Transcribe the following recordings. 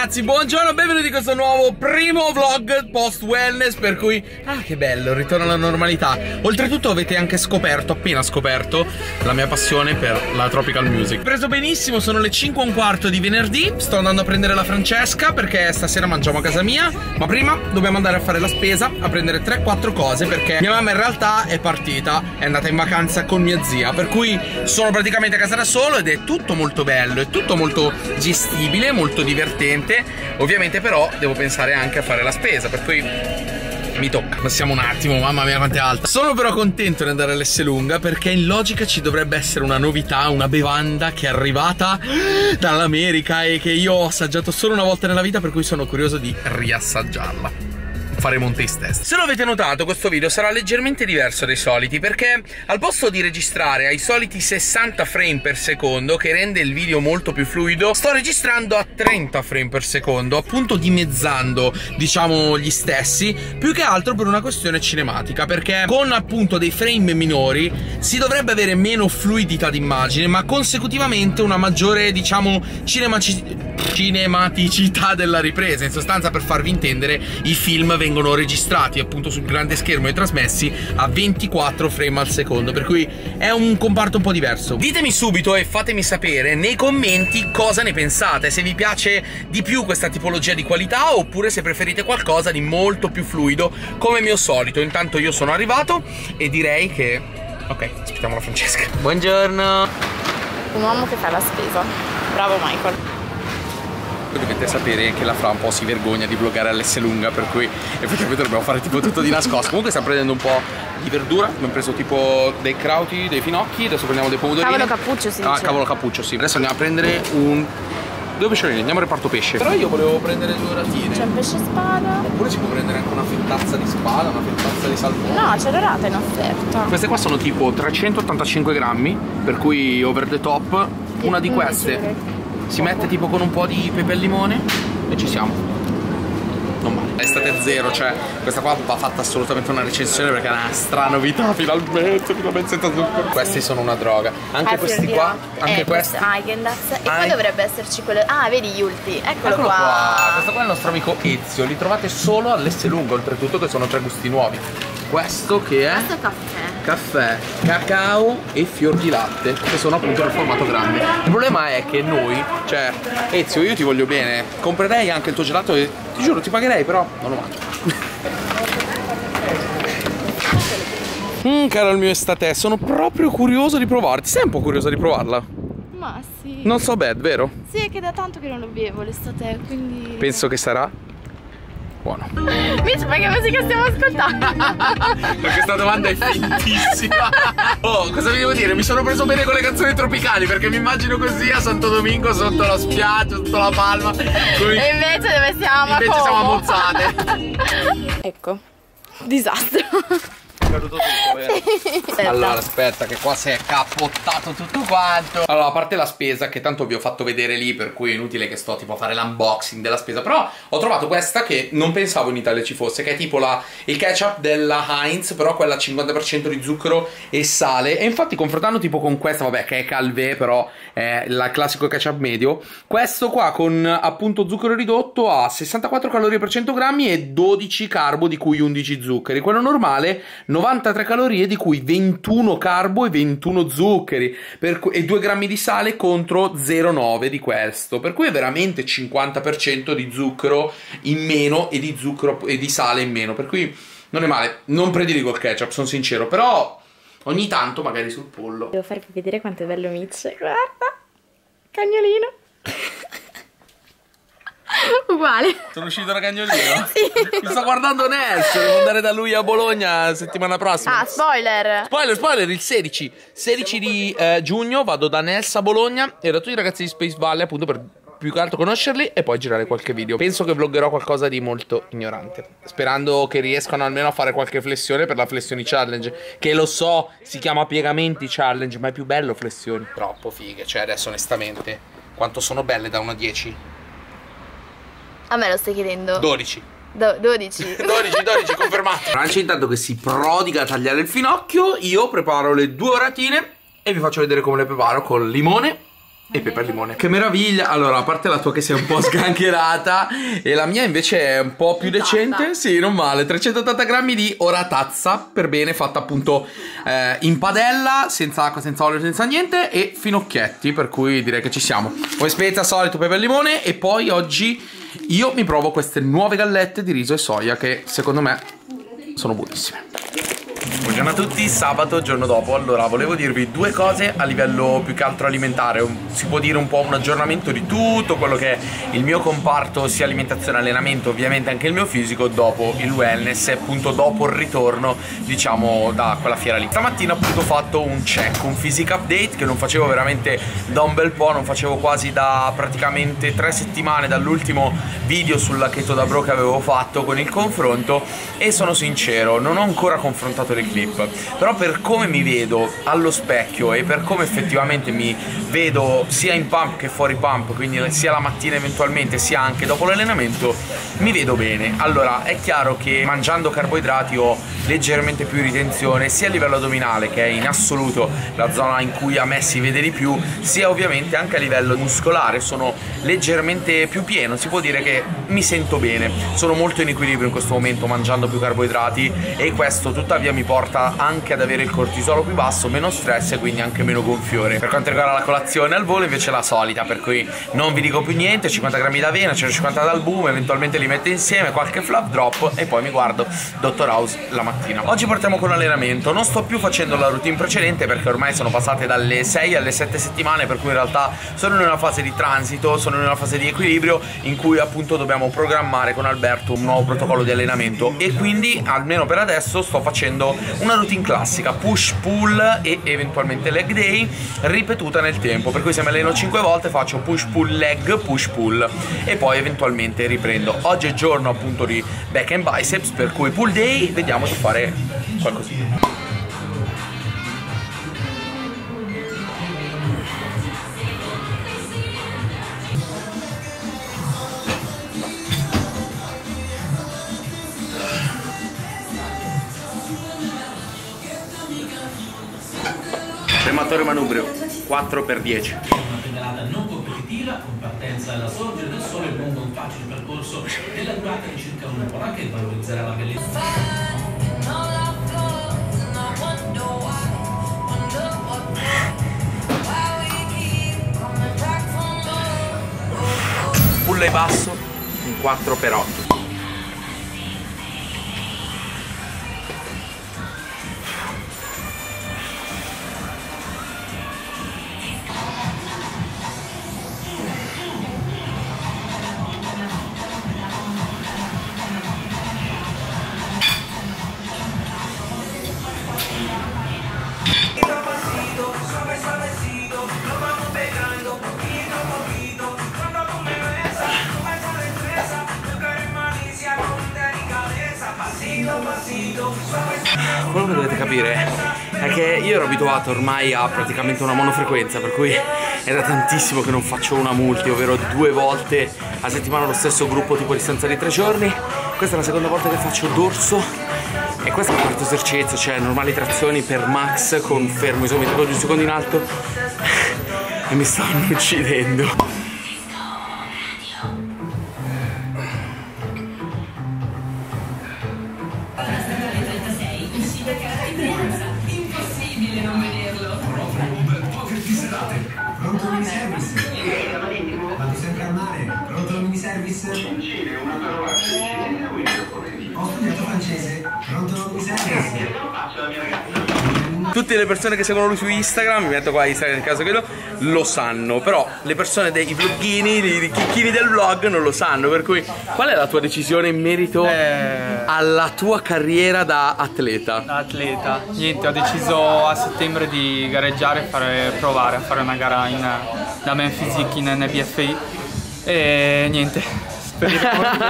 ragazzi, buongiorno, benvenuti in questo nuovo primo vlog post wellness, per cui che bello, ritorno alla normalità. Oltretutto avete anche scoperto, appena scoperto, la mia passione per la tropical music. Preso benissimo, sono le 5:15 di venerdì, sto andando a prendere la Francesca perché stasera mangiamo a casa mia, ma prima dobbiamo andare a fare la spesa, a prendere 3-4 cose perché mia mamma in realtà è partita, è andata in vacanza con mia zia, per cui sono praticamente a casa da solo ed è tutto molto bello, è tutto molto gestibile, molto divertente. Ovviamente però devo pensare anche a fare la spesa, per cui mi tocca. Passiamo un attimo, mamma mia quanto è alta. Sono però contento di andare all'Esselunga perché in logica ci dovrebbe essere una novità, una bevanda che è arrivata dall'America e che io ho assaggiato solo una volta nella vita, per cui sono curioso di riassaggiarla. Faremo un taste test. Se lo avete notato, questo video sarà leggermente diverso dai soliti perché al posto di registrare ai soliti 60 frame per secondo, che rende il video molto più fluido, sto registrando a 30 frame per secondo, appunto dimezzando, diciamo, gli stessi, più che altro per una questione cinematica, perché con appunto dei frame minori si dovrebbe avere meno fluidità d'immagine, ma consecutivamente una maggiore, diciamo, cinematicità della ripresa. In sostanza, per farvi intendere, i film vengono registrati appunto sul grande schermo e trasmessi a 24 frame al secondo, per cui è un comparto un po' diverso. Ditemi subito e fatemi sapere nei commenti cosa ne pensate, se vi piace di più questa tipologia di qualità oppure se preferite qualcosa di molto più fluido come mio solito. Intanto io sono arrivato e direi che... ok, aspettiamo la Francesca. Buongiorno. Un uomo che fa la spesa. Bravo Michael. Dovete sapere che la Fra un po' si vergogna di vloggare all'Esselunga, per cui effettivamente dobbiamo fare tipo tutto di nascosto. Comunque stiamo prendendo un po' di verdura, abbiamo preso tipo dei crauti, dei finocchi, adesso prendiamo dei pomodorini. Cavolo cappuccio, sì. Ah, cavolo cappuccio, sì. Adesso andiamo a prendere due pesciolini, andiamo al reparto pesce. Però io volevo prendere due ratine. C'è un pesce spada. Oppure si può prendere anche una fettazza di spada, una fettazza di salmone. No, c'è dorata in offerta. Queste qua sono tipo 385 grammi, per cui over the top. Una di queste si mette tipo con un po' di pepe al limone e ci siamo. Non male. Estate zero, cioè questa qua va fatta assolutamente una recensione perché è una stranovità, finalmente senza zucchero. Questi sono una droga. Anche questi qua, anche questi. E poi dovrebbe esserci quello. Ah, vedi gli ulti. Eccolo qua. Questo qua è il nostro amico Ezio, li trovate solo all'Esselunga, oltretutto che sono tre gusti nuovi. Questo che è? Questo è caffè, cacao e fior di latte, che sono appunto nel formato grande. Il problema è che noi, cioè Ezio, io ti voglio bene, comprerei anche il tuo gelato e ti giuro ti pagherei, però non lo mangio. Caro il mio Estathé, sono proprio curioso di provarti. Sei un po' curiosa di provarla? Ma sì. Non so bad, vero? Sì, è che da tanto che non lo bevo l'Estathé, quindi... penso che sarà... buono. Invece ma che musica stiamo ascoltando? Ma questa domanda è fintissima. Oh, cosa vi devo dire? Mi sono preso bene con le canzoni tropicali perché mi immagino così a Santo Domingo sotto la spiaggia, sotto la palma. E invece dove siamo? Invece siamo a Mozzate. Ecco, disastro. È caduto tutto, vero? Allora aspetta che qua si è cappottato tutto quanto. Allora, a parte la spesa che tanto vi ho fatto vedere lì, per cui è inutile che sto tipo a fare l'unboxing della spesa, però ho trovato questa che non pensavo in Italia ci fosse, che è tipo il ketchup della Heinz, però quella 50% di zucchero e sale. E infatti confrontando tipo con questa, vabbè, che è Calvé, però è il classico ketchup medio, questo qua con appunto zucchero ridotto ha 64 calorie per 100 grammi e 12 carbo, di cui 11 zuccheri. Quello normale 93 calorie, di cui 21 carbo e 21 zuccheri e 2 grammi di sale contro 0,9 di questo, per cui è veramente 50% di zucchero in meno e di zucchero e di sale in meno, per cui non è male. Non prediligo il ketchup, sono sincero, però ogni tanto magari sul pollo. Devo farvi vedere quanto è bello Mitch, guarda, cagnolino. Uguale. Sono uscito da cagnolino? Sì. Mi sto guardando Nelz, devo andare da lui a Bologna settimana prossima. Ah, spoiler. Spoiler, il 16 di giugno vado da Nelz a Bologna e da tutti i ragazzi di Space Valley, appunto, per più che altro conoscerli e poi girare qualche video. Penso che vloggerò qualcosa di molto ignorante, sperando che riescano almeno a fare qualche flessione per la flessioni challenge, che lo so, si chiama piegamenti challenge, ma è più bello flessioni. Troppo fighe, cioè adesso onestamente quanto sono belle da 1 a 10? A me lo stai chiedendo? 12, confermato. Francia, intanto che si prodiga a tagliare il finocchio, io preparo le due oratine e vi faccio vedere come le preparo con limone E pepe al limone. Che meraviglia. Allora, a parte la tua che sei un po' sgangherata e la mia invece è un po' più decente. Sì, non male. 380 grammi di oratazza per bene, fatta appunto in padella, senza acqua, senza olio, senza niente, e finocchietti, per cui direi che ci siamo. Poi spezza, solito pepe al limone. E poi oggi io mi provo queste nuove gallette di riso e soia che secondo me sono buonissime. Buongiorno a tutti, sabato, giorno dopo. Allora, volevo dirvi due cose a livello più che altro alimentare. Si può dire un po' un aggiornamento di tutto quello che è il mio comparto, sia alimentazione, allenamento, ovviamente anche il mio fisico, dopo il wellness, appunto dopo il ritorno, diciamo, da quella fiera lì. Stamattina appunto ho fatto un check, un physique update che non facevo veramente da un bel po', non facevo quasi da praticamente 3 settimane dall'ultimo video sulla Keto da Bro che avevo fatto con il confronto, e sono sincero, non ho ancora confrontato le clip, però per come mi vedo allo specchio e per come effettivamente mi vedo sia in pump che fuori pump, quindi sia la mattina eventualmente sia anche dopo l'allenamento, mi vedo bene. Allora è chiaro che mangiando carboidrati ho leggermente più ritenzione, sia a livello addominale, che è in assoluto la zona in cui a me si vede di più, sia ovviamente anche a livello muscolare, sono leggermente più pieno. Si può dire che mi sento bene, sono molto in equilibrio in questo momento mangiando più carboidrati, e questo tuttavia mi porta anche ad avere il cortisolo più basso, meno stress e quindi anche meno gonfiore. Per quanto riguarda la colazione al volo invece è la solita, per cui non vi dico più niente, 50 grammi d'avena, 150 d'albume, eventualmente li metto insieme, qualche fluff drop e poi mi guardo Dr. House la mattina. Oggi partiamo con l'allenamento, non sto più facendo la routine precedente perché ormai sono passate dalle 6 alle 7 settimane, per cui in realtà sono in una fase di transito, sono in una fase di equilibrio in cui appunto dobbiamo programmare con Alberto un nuovo protocollo di allenamento, e quindi almeno per adesso sto facendo una routine classica, push, pull e eventualmente leg day, ripetuta nel tempo, per cui se mi alleno 5 volte faccio push, pull, leg, push, pull e poi eventualmente riprendo. Oggi è giorno appunto di back and biceps, per cui pull day, vediamo di fare qualcosina. Prematore manubrio 4x10. Pedalata non competitiva con partenza alla sorgere del sole lungo un facile percorso della durata di circa un'ora che valorizzerà la bellezza. Pull e basso un 4x8. Quello che dovete capire è che io ero abituato ormai a praticamente una monofrequenza, per cui è da tantissimo che non faccio una multi, ovvero 2 volte a settimana lo stesso gruppo, tipo distanza di 3 giorni. Questa è la seconda volta che faccio dorso e questo è il quarto esercizio, cioè normali trazioni per max con fermo isometrico di 1 secondo in alto, e mi stanno uccidendo. Tutte le persone che seguono lui su Instagram, mi metto qua Instagram nel caso che lo sanno, però le persone dei vlogghini, i chicchini del vlog non lo sanno, per cui qual è la tua decisione in merito alla tua carriera da atleta? Da atleta? Niente, ho deciso a settembre di gareggiare e provare a fare una gara da Memphis in NBFI e niente.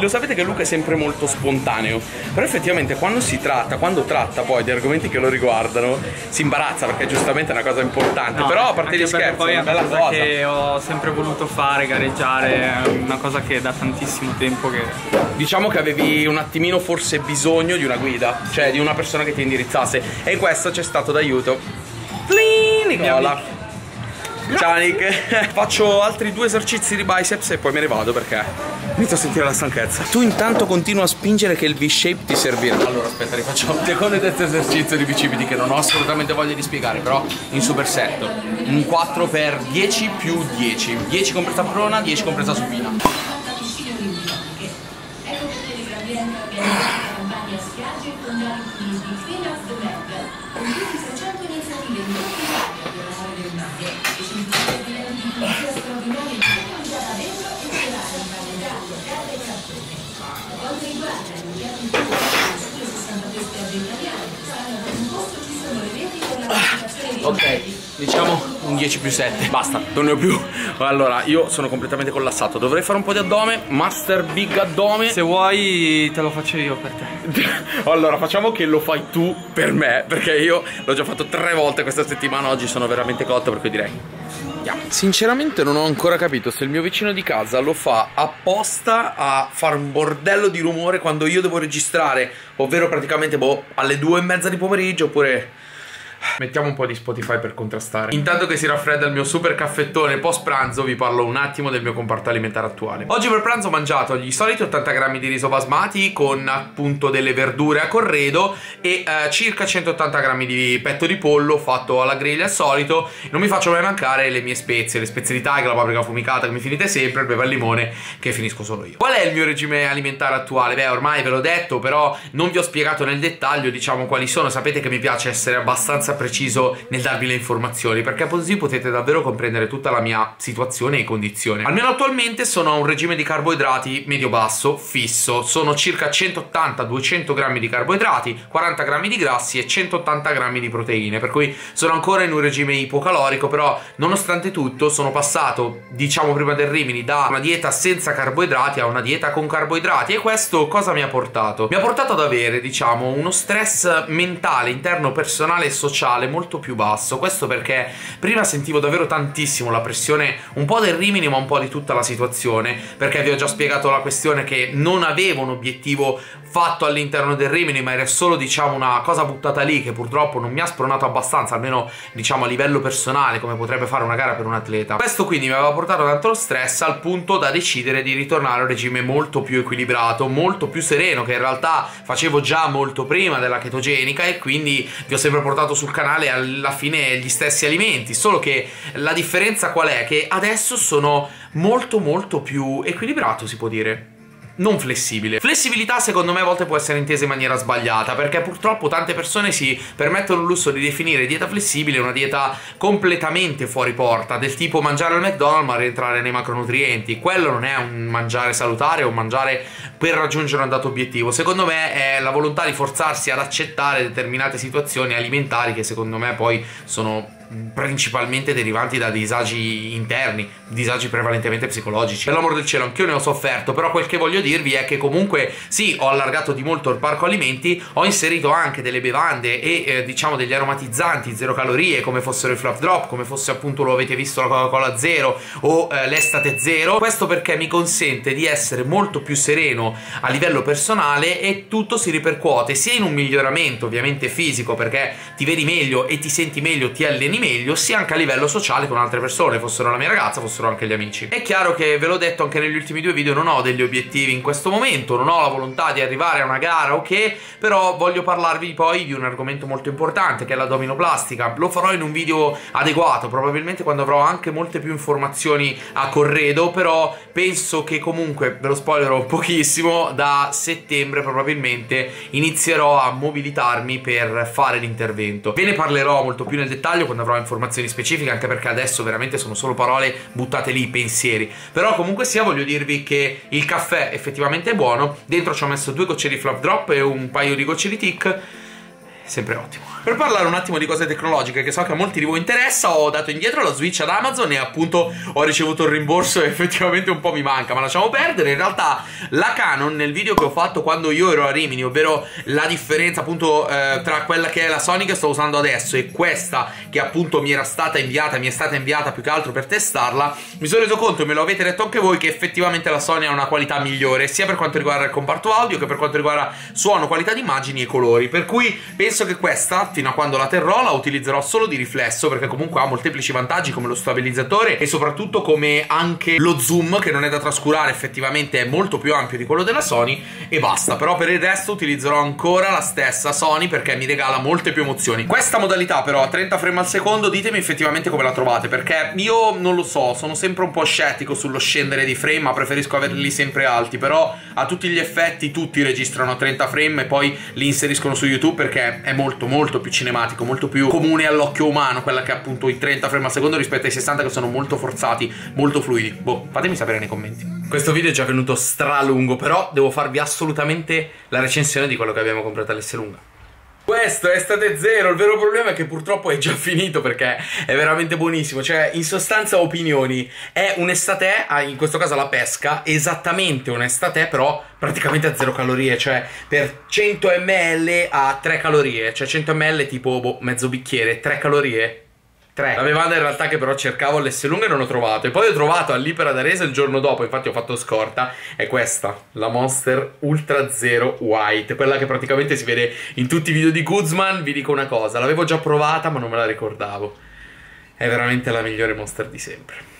Lo sapete che Luca è sempre molto spontaneo, però effettivamente quando tratta poi di argomenti che lo riguardano si imbarazza, perché giustamente è una cosa importante, no, però a parte gli scherzi poi è una bella cosa che ho sempre voluto fare, gareggiare, è una cosa che da tantissimo tempo che... Diciamo che avevi un attimino forse bisogno di una guida, cioè di una persona che ti indirizzasse, e questo c'è stato d'aiuto. Nicola Ciao Nick. Faccio altri 2 esercizi di biceps e poi me ne vado perché inizio a sentire la stanchezza. Tu intanto continua a spingere che il V-shape ti servirà. Allora aspetta, rifacciamo il secondo terzo esercizio di bicipiti che non ho assolutamente voglia di spiegare, però in supersetto. Un 4x10 più 10. 10 compresa prona, 10 compresa supina. Ok, diciamo un 10 più 7. Basta, non ne ho più. Allora, io sono completamente collassato. Dovrei fare un po' di addome. Master Big Addome. Se vuoi te lo faccio io per te. Allora, facciamo che lo fai tu per me, perché io l'ho già fatto 3 volte questa settimana. Oggi sono veramente cotto, per cui direi andiamo. Sinceramente non ho ancora capito se il mio vicino di casa lo fa apposta a fare un bordello di rumore quando io devo registrare, ovvero praticamente boh, alle 2:30 di pomeriggio, oppure... Mettiamo un po' di Spotify per contrastare. Intanto che si raffredda il mio super caffettone post pranzo, vi parlo un attimo del mio comparto alimentare attuale. Oggi per pranzo ho mangiato gli soliti 80 grammi di riso basmati con appunto delle verdure a corredo e circa 180 grammi di petto di pollo fatto alla griglia al solito. Non mi faccio mai mancare le mie spezie, le spezie d'Italia, la paprika fumicata che mi finite sempre, il pepe al limone che finisco solo io. Qual è il mio regime alimentare attuale? Beh, ormai ve l'ho detto, però non vi ho spiegato nel dettaglio, diciamo, quali sono. Sapete che mi piace essere abbastanza preciso nel darvi le informazioni, perché così potete davvero comprendere tutta la mia situazione e condizione. Almeno attualmente sono a un regime di carboidrati medio-basso fisso, sono circa 180-200 grammi di carboidrati, 40 grammi di grassi e 180 grammi di proteine, per cui sono ancora in un regime ipocalorico. Però nonostante tutto sono passato, diciamo prima del Rimini, da una dieta senza carboidrati a una dieta con carboidrati, e questo cosa mi ha portato? Mi ha portato ad avere, diciamo, uno stress mentale, interno, personale e sociale molto più basso. Questo perché prima sentivo davvero tantissimo la pressione, un po' del Rimini ma un po' di tutta la situazione, perché vi ho già spiegato la questione che non avevo un obiettivo fatto all'interno del Rimini, ma era solo, diciamo, una cosa buttata lì che purtroppo non mi ha spronato abbastanza, almeno diciamo a livello personale, come potrebbe fare una gara per un atleta. Questo quindi mi aveva portato tanto lo stress al punto da decidere di ritornare a un regime molto più equilibrato, molto più sereno, che in realtà facevo già molto prima della chetogenica, e quindi vi ho sempre portato sul canale alla fine gli stessi alimenti, solo che la differenza qual è? Che adesso sono molto più equilibrato, si può dire. Non flessibile. Flessibilità secondo me a volte può essere intesa in maniera sbagliata, perché purtroppo tante persone si permettono il lusso di definire dieta flessibile una dieta completamente fuori porta, del tipo mangiare al McDonald's ma rientrare nei macronutrienti. Quello non è un mangiare salutare o un mangiare per raggiungere un dato obiettivo. Secondo me è la volontà di forzarsi ad accettare determinate situazioni alimentari che secondo me poi sono principalmente derivanti da disagi interni, disagi prevalentemente psicologici. Per l'amor del cielo, anch'io ne ho sofferto, però quel che voglio dirvi è che comunque sì, ho allargato di molto il parco alimenti, ho inserito anche delle bevande e diciamo degli aromatizzanti zero calorie, come fossero i fluff drop, come fosse appunto, lo avete visto, la Coca Cola Zero o l'Estathé Zero. Questo perché mi consente di essere molto più sereno a livello personale, e tutto si ripercuote sia in un miglioramento ovviamente fisico, perché ti vedi meglio e ti senti meglio, ti alleni meglio, sia anche a livello sociale con altre persone, fossero la mia ragazza, fossero anche gli amici. È chiaro che, ve l'ho detto anche negli ultimi 2 video, non ho degli obiettivi in questo momento, non ho la volontà di arrivare a una gara o che, però voglio parlarvi poi di un argomento molto importante che è l'addominoplastica. Lo farò in un video adeguato, probabilmente quando avrò anche molte più informazioni a corredo, però penso che comunque, ve lo spoilerò pochissimo, da settembre probabilmente inizierò a mobilitarmi per fare l'intervento. Ve ne parlerò molto più nel dettaglio quando avrò informazioni specifiche, anche perché adesso veramente sono solo parole buttate lì, pensieri. Però comunque sia, voglio dirvi che il caffè effettivamente è buono. Dentro ci ho messo 2 gocce di fluff drop e un paio di gocce di tic, sempre ottimo. Per parlare un attimo di cose tecnologiche che so che a molti di voi interessa, ho dato indietro la Switch ad Amazon e appunto ho ricevuto il rimborso e effettivamente un po' mi manca, ma lasciamo perdere. In realtà la Canon, nel video che ho fatto quando io ero a Rimini, ovvero la differenza appunto tra quella che è la Sony che sto usando adesso e questa che appunto mi è stata inviata più che altro per testarla, mi sono reso conto, e me lo avete detto anche voi, che effettivamente la Sony ha una qualità migliore sia per quanto riguarda il comparto audio che per quanto riguarda suono, qualità di immagini e colori, per cui penso penso che questa, fino a quando la terrò, la utilizzerò solo di riflesso, perché comunque ha molteplici vantaggi come lo stabilizzatore e soprattutto come anche lo zoom, che non è da trascurare, effettivamente è molto più ampio di quello della Sony, e basta. Però per il resto utilizzerò ancora la stessa Sony perché mi regala molte più emozioni. Questa modalità però a 30 frame al secondo, ditemi effettivamente come la trovate, perché io non lo so, sono sempre un po' scettico sullo scendere di frame, ma preferisco averli sempre alti. Però a tutti gli effetti tutti registrano a 30 frame e poi li inseriscono su YouTube, perché è molto molto più cinematico, molto più comune all'occhio umano, quella che è appunto i 30 frame al secondo rispetto ai 60 che sono molto forzati, molto fluidi. Boh, fatemi sapere nei commenti. Questo video è già venuto stralungo, però devo farvi assolutamente la recensione di quello che abbiamo comprato all'Esselunga. Questo è Estathé Zero, il vero problema è che purtroppo è già finito perché è veramente buonissimo, cioè in sostanza opinioni, è un Estathé, in questo caso la pesca, esattamente un Estathé però praticamente a 0 calorie, cioè per 100 ml a 3 calorie, cioè 100 ml tipo boh, mezzo bicchiere, 3 calorie. La bevanda in realtà che però cercavo all'Esselunga e non l'ho trovato. E poi ho trovato all'Ipera d'Arese il giorno dopo, infatti ho fatto scorta. È questa, la Monster Ultra Zero White, quella che praticamente si vede in tutti i video di Guzman. Vi dico una cosa, l'avevo già provata ma non me la ricordavo. È veramente la migliore Monster di sempre.